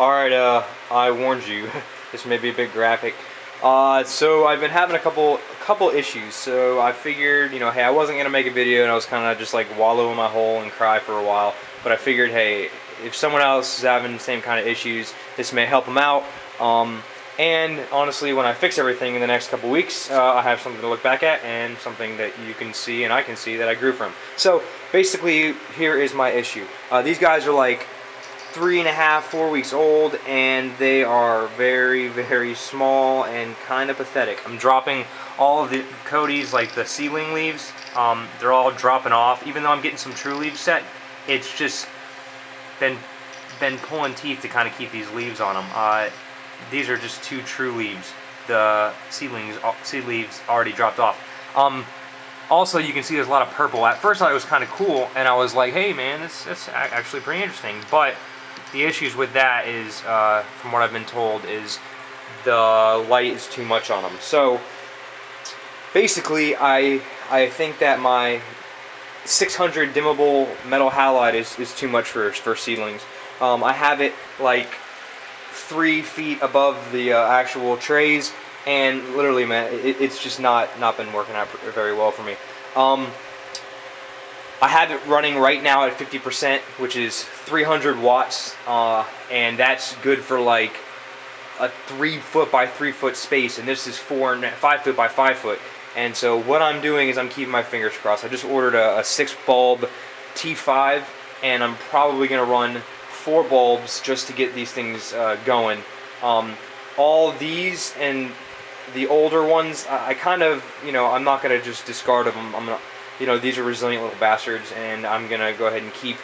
Alright, I warned you, this may be a bit graphic. So I've been having a couple issues, so I figured, you know, hey, I wasn't going to make a video and I was kind of just like wallow in my hole and cry for a while, but I figured, hey, if someone else is having the same kind of issues, this may help them out. And honestly, when I fix everything in the next couple weeks, I have something to look back at and something that you can see and I can see that I grew from. So basically, here is my issue. These guys are like 3 and a half, 4 weeks old, and they are very, very small and kind of pathetic. I'm dropping all of the coties, like the seedling leaves. They're all dropping off. Even though I'm getting some true leaves set, it's just been pulling teeth to kind of keep these leaves on them. These are just 2 true leaves. The seed leaves already dropped off. Also, you can see there's a lot of purple. At first, I thought it was kind of cool, and I was like, hey, man, that's actually pretty interesting. But the issues with that is, from what I've been told, is the light is too much on them. So, basically, I think that my 600 dimmable metal halide is too much for seedlings. I have it, like, 3 feet above the actual trays, and literally, man, it's just not been working out very well for me. I have it running right now at 50%, which is 300 watts, and that's good for like a 3-foot by 3-foot space, and this is 5-foot by 5-foot. And so what I'm doing is I'm keeping my fingers crossed. I just ordered a 6-bulb T5, and I'm probably going to run 4 bulbs just to get these things going. All these and the older ones, I kind of, you know, I'm not going to just discard of them. I'm gonna, you know, these are resilient little bastards, and I'm going to go ahead and keep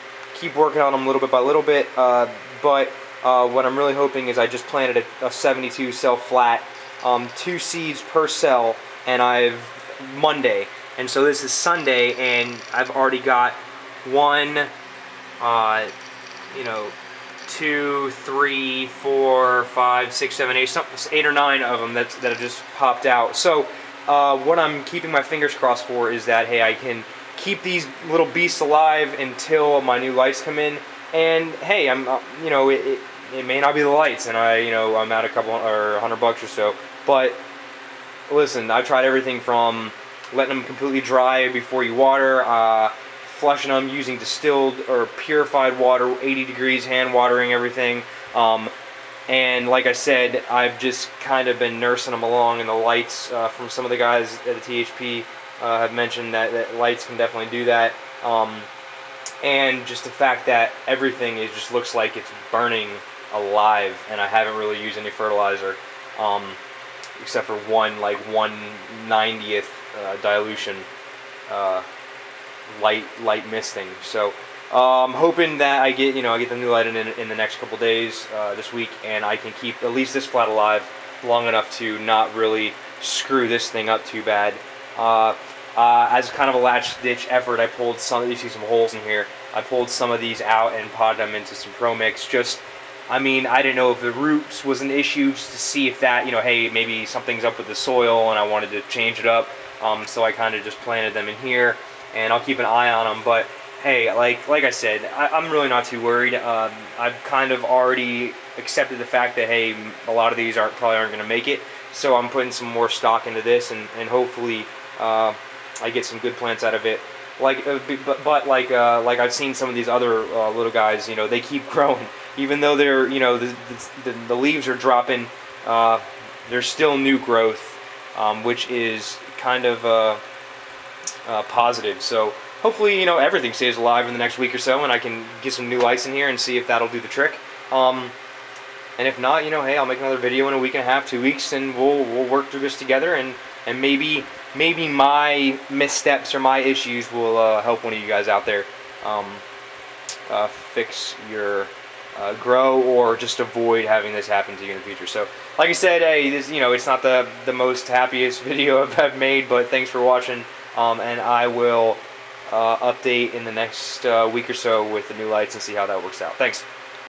working on them little bit by little bit. But what I'm really hoping is I just planted a 72 cell flat, 2 seeds per cell, and I've Monday, and so this is Sunday, and I've already got 1, you know, 2, 3, 4, 5, 6, 7, 8 or 9 of them that have just popped out. So what I'm keeping my fingers crossed for is that, hey, I can keep these little beasts alive until my new lights come in. And hey, I'm you know, it may not be the lights, and I, you know, I'm out a couple or $100 or so. But listen, I've tried everything from letting them completely dry before you water, flushing them using distilled or purified water, 80 degrees, hand watering everything. And like I said, I've just kind of been nursing them along, and the lights from some of the guys at the THP have mentioned that lights can definitely do that. And just the fact that everything, it just looks like it's burning alive, and I haven't really used any fertilizer except for one 1/90th dilution light misting. So I'm hoping that I get, you know, I get the new light in the next couple days, this week, and I can keep at least this flat alive long enough to not really screw this thing up too bad. As kind of a latch ditch effort, I pulled some, you see some holes in here, I pulled some of these out and potted them into some ProMix. Just, I mean, I didn't know if the roots was an issue, just to see if that, you know, hey, maybe something's up with the soil and I wanted to change it up. So I kind of just planted them in here, and I'll keep an eye on them. But hey, like I said, I'm really not too worried. I've kind of already accepted the fact that, hey, a lot of these probably aren't going to make it. So I'm putting some more stock into this, and hopefully I get some good plants out of it. But like I've seen some of these other little guys, you know, they keep growing, even though they're, you know, the leaves are dropping. There's still new growth, which is kind of positive. So hopefully, you know, everything stays alive in the next week or so, and I can get some new lights in here and see if that'll do the trick. And if not, you know, hey, I'll make another video in a week and a half, 2 weeks, and we'll work through this together, and maybe my missteps or my issues will help one of you guys out there fix your grow, or just avoid having this happen to you in the future. So, like I said, hey, this, you know, it's not the most happiest video I've made, but thanks for watching. And I will update in the next week or so with the new lights and see how that works out. Thanks.